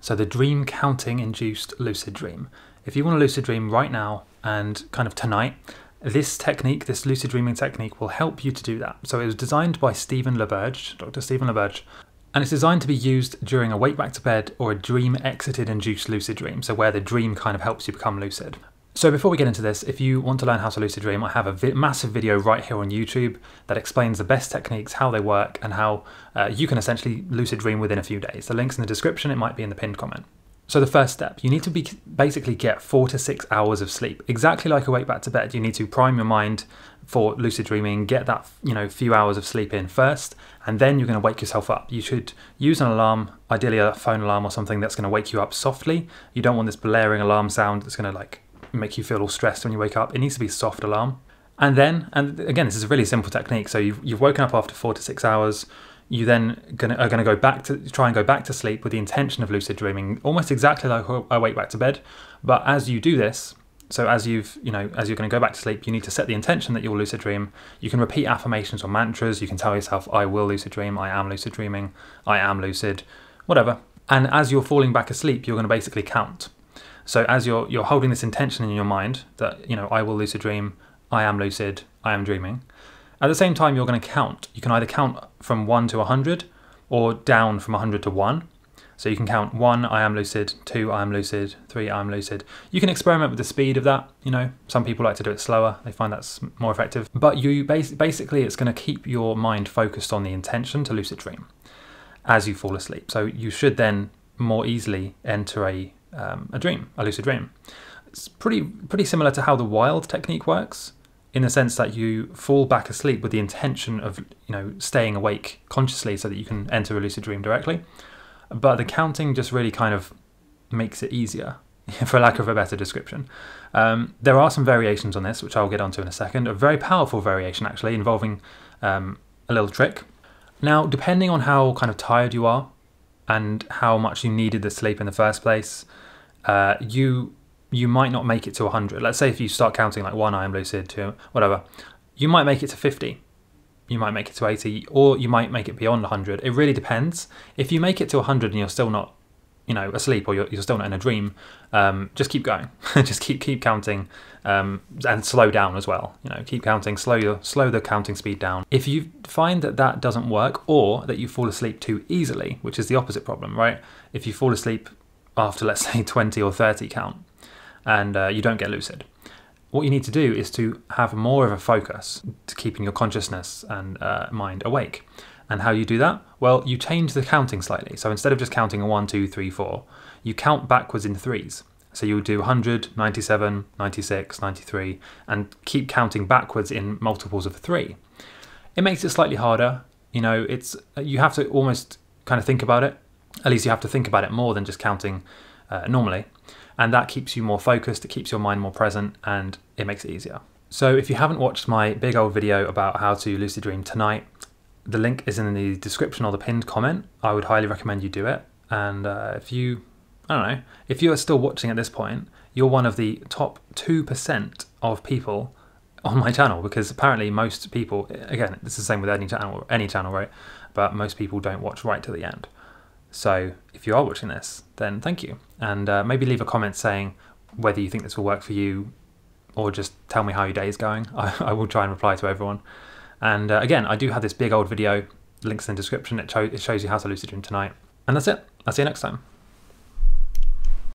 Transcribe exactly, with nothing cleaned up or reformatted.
So the dream counting induced lucid dream. If you want to lucid dream right now and kind of tonight, this technique, this lucid dreaming technique, will help you to do that. So it was designed by Stephen LaBerge, Doctor Stephen LaBerge, and it's designed to be used during a wake back to bed or a dream exited induced lucid dream, so where the dream kind of helps you become lucid. So before we get into this, if you want to learn how to lucid dream, I have a vi massive video right here on YouTube that explains the best techniques, how they work, and how uh, you can essentially lucid dream within a few days. The link's in the description, it might be in the pinned comment. So the first step, you need to be, basically get four to six hours of sleep. Exactly like a wake back to bed, you need to prime your mind for lucid dreaming, get that you know few hours of sleep in first, and then you're gonna wake yourself up. You should use an alarm, ideally a phone alarm or something that's gonna wake you up softly. You don't want this blaring alarm sound that's gonna like make you feel all stressed when you wake up. It needs to be a soft alarm. And then, and again, this is a really simple technique. So you've, you've woken up after four to six hours, you then gonna, are going to go back to try and go back to sleep with the intention of lucid dreaming, almost exactly like I wake back to bed. But as you do this, so as you've you know as you're going to go back to sleep, you need to set the intention that you'll lucid dream. You can repeat affirmations or mantras. You can tell yourself, "I will lucid dream," "I am lucid dreaming," "I am lucid," whatever. And as you're falling back asleep, you're going to basically count. So as you're you're holding this intention in your mind that you know I will lucid dream, I am lucid, I am dreaming. At the same time, you're going to count. You can either count from one to one hundred or down from one hundred to one. So you can count one, I am lucid, two, I am lucid, three, I am lucid. You can experiment with the speed of that. You know, some people like to do it slower. They find that's more effective. But you bas basically, it's going to keep your mind focused on the intention to lucid dream as you fall asleep. So you should then more easily enter a, um, a dream, a lucid dream. It's pretty, pretty similar to how the wild technique works, in the sense that you fall back asleep with the intention of, you know, staying awake consciously so that you can enter a lucid dream directly. But the counting just really kind of makes it easier, for lack of a better description. Um, there are some variations on this, which I'll get onto in a second. A very powerful variation, actually, involving um, a little trick. Now, depending on how kind of tired you are and how much you needed the sleep in the first place, uh, you... you might not make it to one hundred. Let's say if you start counting like one, I am lucid, two, whatever, you might make it to fifty, you might make it to eighty, or you might make it beyond one hundred. It really depends. If you make it to one hundred and you're still not, you know, asleep, or you're, you're still not in a dream, um, just keep going. just keep keep counting, um, and slow down as well. You know, keep counting, slow your slow the counting speed down. If you find that that doesn't work, or that you fall asleep too easily, which is the opposite problem, right? If you fall asleep after, let's say, twenty or thirty count, and uh, you don't get lucid, what you need to do is to have more of a focus to keeping your consciousness and uh, mind awake. And how you do that? Well, you change the counting slightly. So instead of just counting a one, two, three, four, you count backwards in threes. So you'll do one hundred, ninety-seven, ninety-six, ninety-three, and keep counting backwards in multiples of three. It makes it slightly harder. You know, it's you have to almost kind of think about it. At least you have to think about it more than just counting uh, normally. And that keeps you more focused, it keeps your mind more present, and it makes it easier. So if you haven't watched my big old video about how to lucid dream tonight, the link is in the description or the pinned comment. I would highly recommend you do it. And uh, if you, I don't know, if you are still watching at this point, you're one of the top two percent of people on my channel, because apparently most people, again, it's the same with any channel, any channel, right? But most people don't watch right to the end. So if you are watching this, then thank you. And uh, maybe leave a comment saying whether you think this will work for you, or just tell me how your day is going. I, I will try and reply to everyone. And uh, again, I do have this big old video, links in the description, it, it shows you how to lucid dream tonight. And that's it. I'll see you next time.